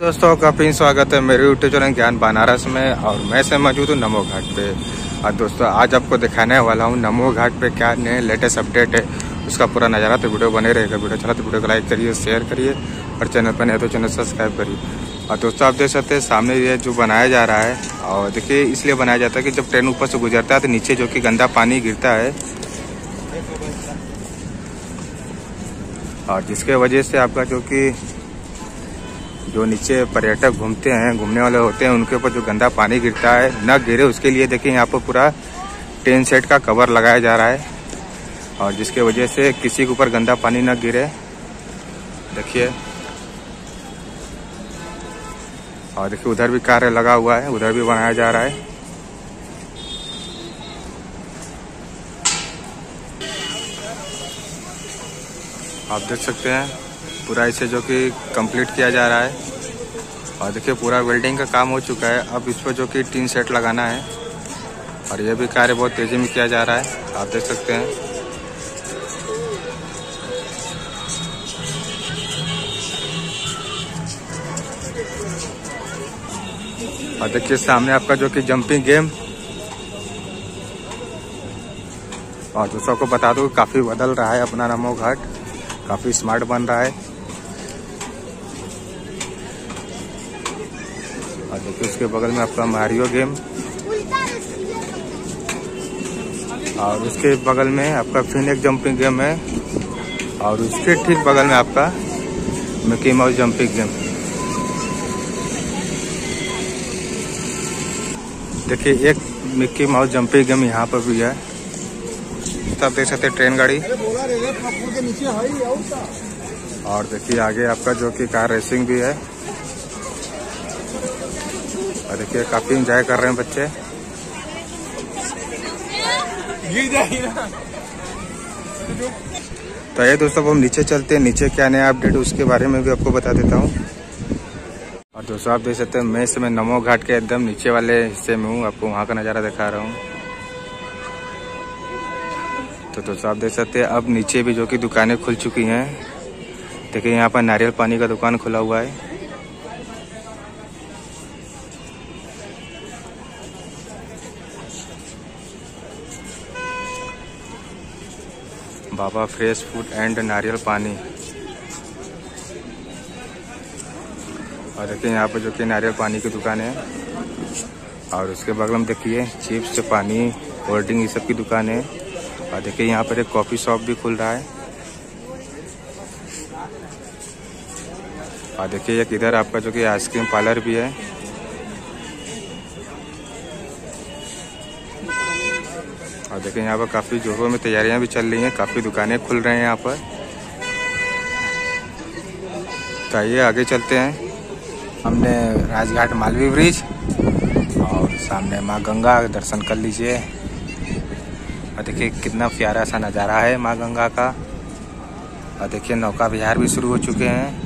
दोस्तों का फिर स्वागत है मेरे यूट्यूब चैनल ज्ञान बनारस में और मैं से मौजूद हूँ नमो घाट पे। और दोस्तों आज आपको दिखाने वाला हूँ नमो घाट पे क्या नए लेटेस्ट अपडेट है उसका पूरा नज़ारा। तो वीडियो बने रहेगा, वीडियो चला तो वीडियो को लाइक करिए, शेयर करिए और चैनल पर नए तो चैनल सब्सक्राइब करिए। और दोस्तों आप देख सकते हैं सामने ये जो बनाया जा रहा है, और देखिए इसलिए बनाया जाता है कि जब ट्रेन ऊपर से गुजरता है तो नीचे जो कि गंदा पानी गिरता है और जिसके वजह से आपका जो कि जो नीचे पर्यटक घूमते हैं, घूमने वाले होते हैं, उनके ऊपर जो गंदा पानी गिरता है ना गिरे उसके लिए देखिए यहाँ पर पूरा टेन सेट का कवर लगाया जा रहा है और जिसके वजह से किसी के ऊपर गंदा पानी ना गिरे। देखिए और देखिए उधर भी कार्य लगा हुआ है, उधर भी बनाया जा रहा है। आप देख सकते हैं पूरा इसे जो कि कंप्लीट किया जा रहा है और देखिए पूरा वेल्डिंग का काम हो चुका है। अब इस पर जो कि टीन सेट लगाना है और यह भी कार्य बहुत तेज़ी में किया जा रहा है। आप देख सकते हैं और देखिए सामने आपका जो कि जंपिंग गेम। और दोस्तों को बता दूं काफ़ी बदल रहा है अपना नमो घाट, काफ़ी स्मार्ट बन रहा है। और देखिए उसके बगल में आपका मारियो गेम और उसके बगल में आपका फिनिक्स जंपिंग गेम है और उसके ठीक बगल में आपका मिकी माउस जंपिंग गेम। देखिए एक मिक्की माउस जंपिंग गेम यहाँ पर भी है। आप देख सकते हैं ट्रेन गाड़ी और देखिए आगे आपका जो कि कार रेसिंग भी है और देखिए काफी एंजॉय कर रहे हैं बच्चे। तो ये दोस्तों हम नीचे चलते हैं, नीचे क्या नया अपडेट उसके बारे में भी आपको बता देता हूँ। और दोस्तों आप देख सकते हैं मैं इस समय नमो घाट के एकदम नीचे वाले हिस्से में हूँ, आपको वहाँ का नज़ारा दिखा रहा हूँ। तो दोस्तों आप देख सकते हैं अब नीचे भी जो कि दुकानें खुल चुकी हैं। देखिए यहाँ पर नारियल पानी का दुकान खुला हुआ है बाबा फ्रेश फूड एंड नारियल पानी। और देखिए यहाँ पर जो कि नारियल पानी की दुकान है और उसके बगल में देखिए चिप्स, पानी, कोल्ड ड्रिंक, ये सब की दुकान है। और देखिए यहाँ पर एक कॉफ़ी शॉप भी खुल रहा है। और देखिए एक इधर आपका जो कि आइसक्रीम पार्लर भी है। और देखिए यहाँ पर काफ़ी जोरों में तैयारियाँ भी चल रही हैं, काफ़ी दुकानें खुल रहे हैं यहाँ पर। तो आइए आगे चलते हैं। हमने राजघाट मालवीय ब्रिज और सामने माँ गंगा दर्शन कर लीजिए। और देखिए कितना प्यारा सा नज़ारा है माँ गंगा का। और देखिए नौका विहार भी शुरू हो चुके हैं।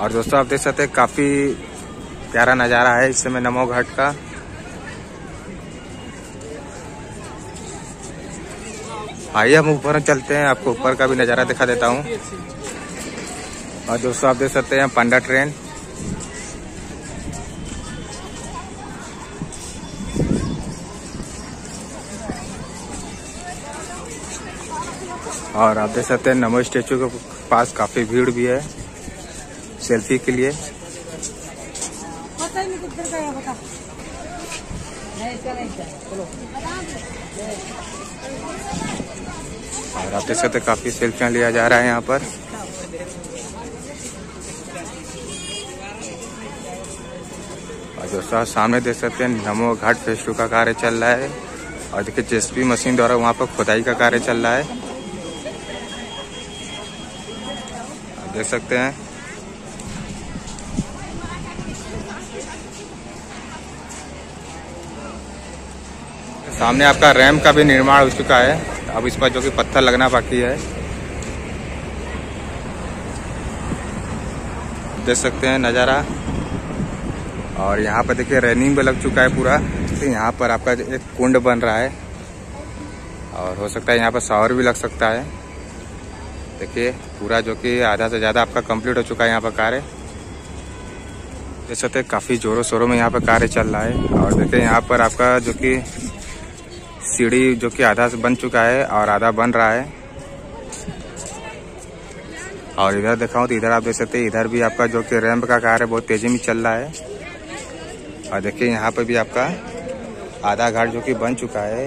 और दोस्तों आप देख सकते हैं काफ़ी प्यारा नज़ारा है इस समय नमो घाट का। आइए हम ऊपर चलते हैं, आपको ऊपर का भी नज़ारा दिखा देता हूँ। और दोस्तों आप देख सकते हैं पंडा ट्रेन। और आप देख सकते हैं नमो स्टेचू के पास काफी भीड़ भी है सेल्फी के लिए। और आप देख सकते हैं काफी सेल्फियां लिया जा रहा है यहाँ पर। और दोस्तों आप सामने देख सकते हैं नमो घाट फेस टू का कार्य चल रहा है और देखिए जेसीबी मशीन द्वारा वहाँ पर खुदाई का कार्य चल रहा है। आप देख सकते हैं। सामने आपका रैंप का भी निर्माण हो चुका है, अब इस पर जो कि पत्थर लगना बाकी है। देख सकते हैं नज़ारा। और यहाँ पर देखिए रेलिंग भी लग चुका है पूरा। तो यहाँ पर आपका एक कुंड बन रहा है और हो सकता है यहाँ पर शावर भी लग सकता है। देखिए पूरा जो कि आधा से ज़्यादा आपका कंप्लीट हो चुका है यहाँ पर कार्य। देख सकते हैं काफ़ी जोरों शोरों में यहाँ पर कार्य चल रहा है। और देखिए यहाँ पर आपका जो कि सीढ़ी जो कि आधा से बन चुका है और आधा बन रहा है। और इधर दिखाऊँ तो इधर आप देख सकते हैं इधर भी आपका जो कि रैंप का कार्य बहुत तेज़ी में चल रहा है। और देखिए यहाँ पर भी आपका आधा घाट जो कि बन चुका है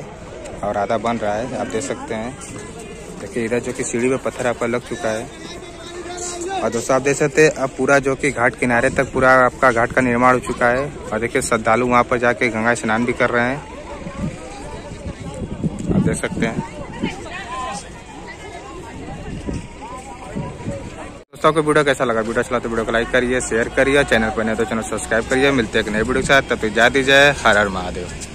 और आधा बन रहा है, आप देख सकते हैं। देखिए इधर जो कि सीढ़ी पे पत्थर आपका लग चुका है। और दोस्तों आप देख सकते हैं अब पूरा जो कि घाट किनारे तक पूरा आपका घाट का निर्माण हो चुका है। और देखिए श्रद्धालु वहाँ पर जाके गंगा स्नान भी कर रहे हैं, आप देख सकते हैं। दोस्तों आपको वीडियो कैसा लगा? वीडियो अच्छा लगा तो वीडियो को लाइक करिए, शेयर करिए, चैनल पर नए तो चैनल सब्सक्राइब करिए। मिलते हैं एक नए वीडियो के साथ, तब तक जा दीजिए। हर हर महादेव।